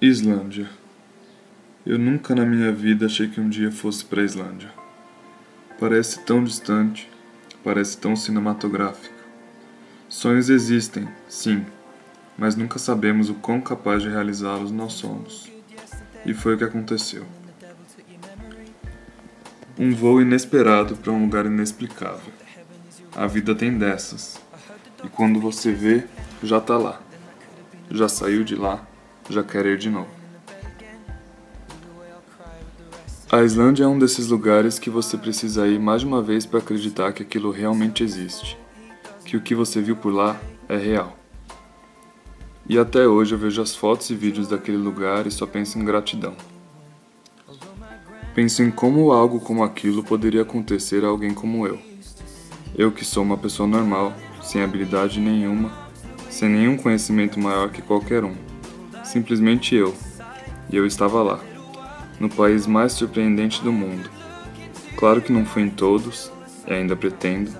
Islândia. Eu nunca na minha vida achei que um dia fosse para a Islândia. Parece tão distante, parece tão cinematográfico. Sonhos existem, sim, mas nunca sabemos o quão capaz de realizá-los nós somos. E foi o que aconteceu. Um voo inesperado para um lugar inexplicável. A vida tem dessas. E quando você vê, já tá lá. Já saiu de lá. Já quero ir de novo. A Islândia é um desses lugares que você precisa ir mais de uma vez para acreditar que aquilo realmente existe, que o que você viu por lá é real. E até hoje eu vejo as fotos e vídeos daquele lugar e só penso em gratidão. Penso em como algo como aquilo poderia acontecer a alguém como eu. Eu que sou uma pessoa normal, sem habilidade nenhuma, sem nenhum conhecimento maior que qualquer um. Simplesmente eu, e eu estava lá, no país mais surpreendente do mundo. Claro que não fui em todos, e ainda pretendo,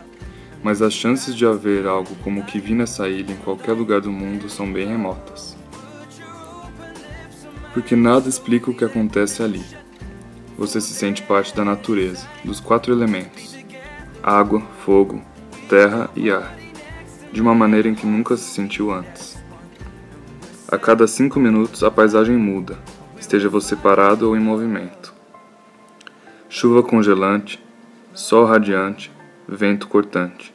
mas as chances de haver algo como o que vi nessa ilha em qualquer lugar do mundo são bem remotas. Porque nada explica o que acontece ali. Você se sente parte da natureza, dos quatro elementos: água, fogo, terra e ar, de uma maneira em que nunca se sentiu antes. A cada 5 minutos a paisagem muda, esteja você parado ou em movimento. Chuva congelante, sol radiante, vento cortante.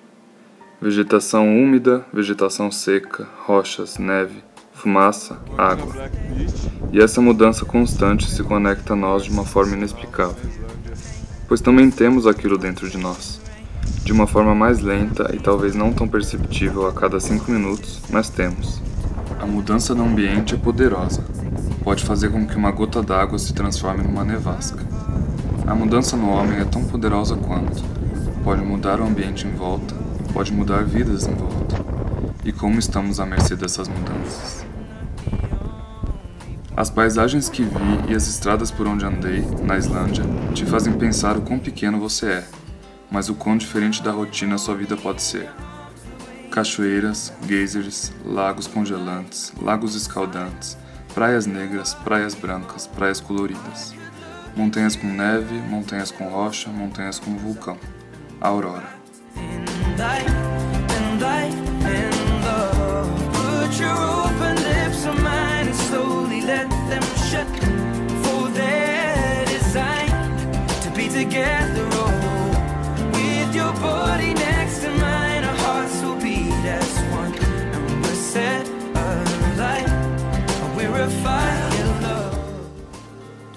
Vegetação úmida, vegetação seca, rochas, neve, fumaça, água. E essa mudança constante se conecta a nós de uma forma inexplicável, pois também temos aquilo dentro de nós, de uma forma mais lenta e talvez não tão perceptível a cada 5 minutos, mas temos. A mudança no ambiente é poderosa. Pode fazer com que uma gota d'água se transforme numa nevasca. A mudança no homem é tão poderosa quanto. Pode mudar o ambiente em volta, pode mudar vidas em volta. E como estamos à mercê dessas mudanças? As paisagens que vi e as estradas por onde andei, na Islândia, te fazem pensar o quão pequeno você é, mas o quão diferente da rotina sua vida pode ser. Cachoeiras, geysers, lagos congelantes, lagos escaldantes, praias negras, praias brancas, praias coloridas, montanhas com neve, montanhas com rocha, montanhas com vulcão, aurora.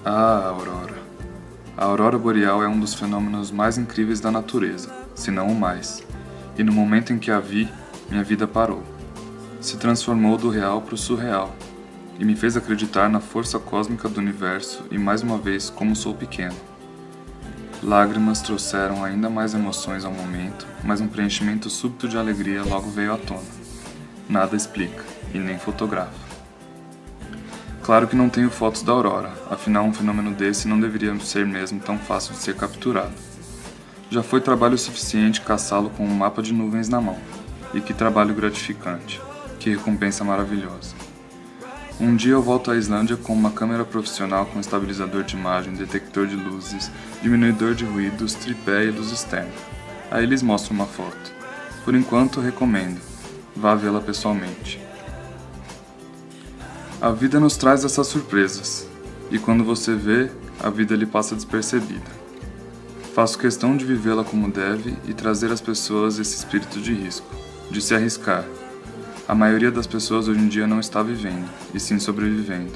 Ah, aurora. A aurora boreal é um dos fenômenos mais incríveis da natureza, se não o mais. E no momento em que a vi, minha vida parou. Se transformou do real para o surreal, e me fez acreditar na força cósmica do universo e mais uma vez como sou pequeno. Lágrimas trouxeram ainda mais emoções ao momento, mas um preenchimento súbito de alegria logo veio à tona. Nada explica, e nem fotografa. Claro que não tenho fotos da aurora, afinal um fenômeno desse não deveria ser mesmo tão fácil de ser capturado. Já foi trabalho suficiente caçá-lo com um mapa de nuvens na mão. E que trabalho gratificante, que recompensa maravilhosa. Um dia eu volto à Islândia com uma câmera profissional com estabilizador de imagem, detector de luzes, diminuidor de ruídos, tripé e luz externa. Aí eles mostram uma foto. Por enquanto recomendo, vá vê-la pessoalmente. A vida nos traz essas surpresas, e quando você vê, a vida lhe passa despercebida. Faço questão de vivê-la como deve e trazer às pessoas esse espírito de risco, de se arriscar. A maioria das pessoas hoje em dia não está vivendo, e sim sobrevivendo,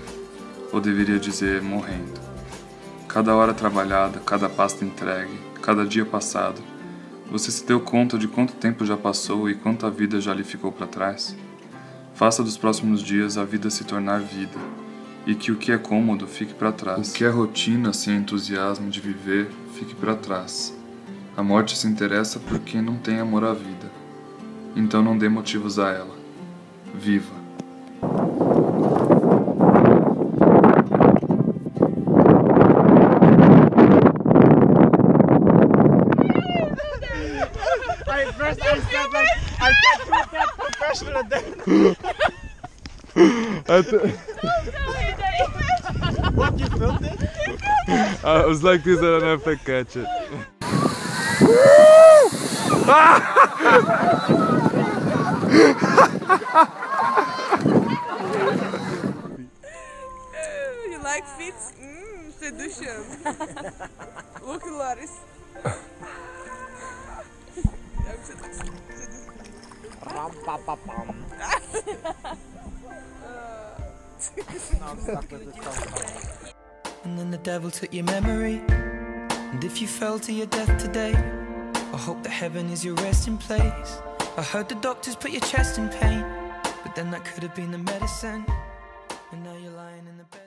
ou deveria dizer, morrendo. Cada hora trabalhada, cada pasta entregue, cada dia passado, você se deu conta de quanto tempo já passou e quanta vida já lhe ficou para trás? Faça dos próximos dias a vida se tornar vida, e que o que é cômodo fique para trás. O que é rotina sem entusiasmo de viver, fique para trás. A morte se interessa por quem não tem amor à vida. Então não dê motivos a ela. Viva! I can't do that professional then. What, you filmed it? I was like this, I don't know if I catch it. You like feet? Mmm, seduction. Look, Loris. And then the devil took your memory. And if you fell to your death today, I hope that heaven is your resting place. I heard the doctors put your chest in pain, but then that could have been the medicine. And now you're lying in the bed.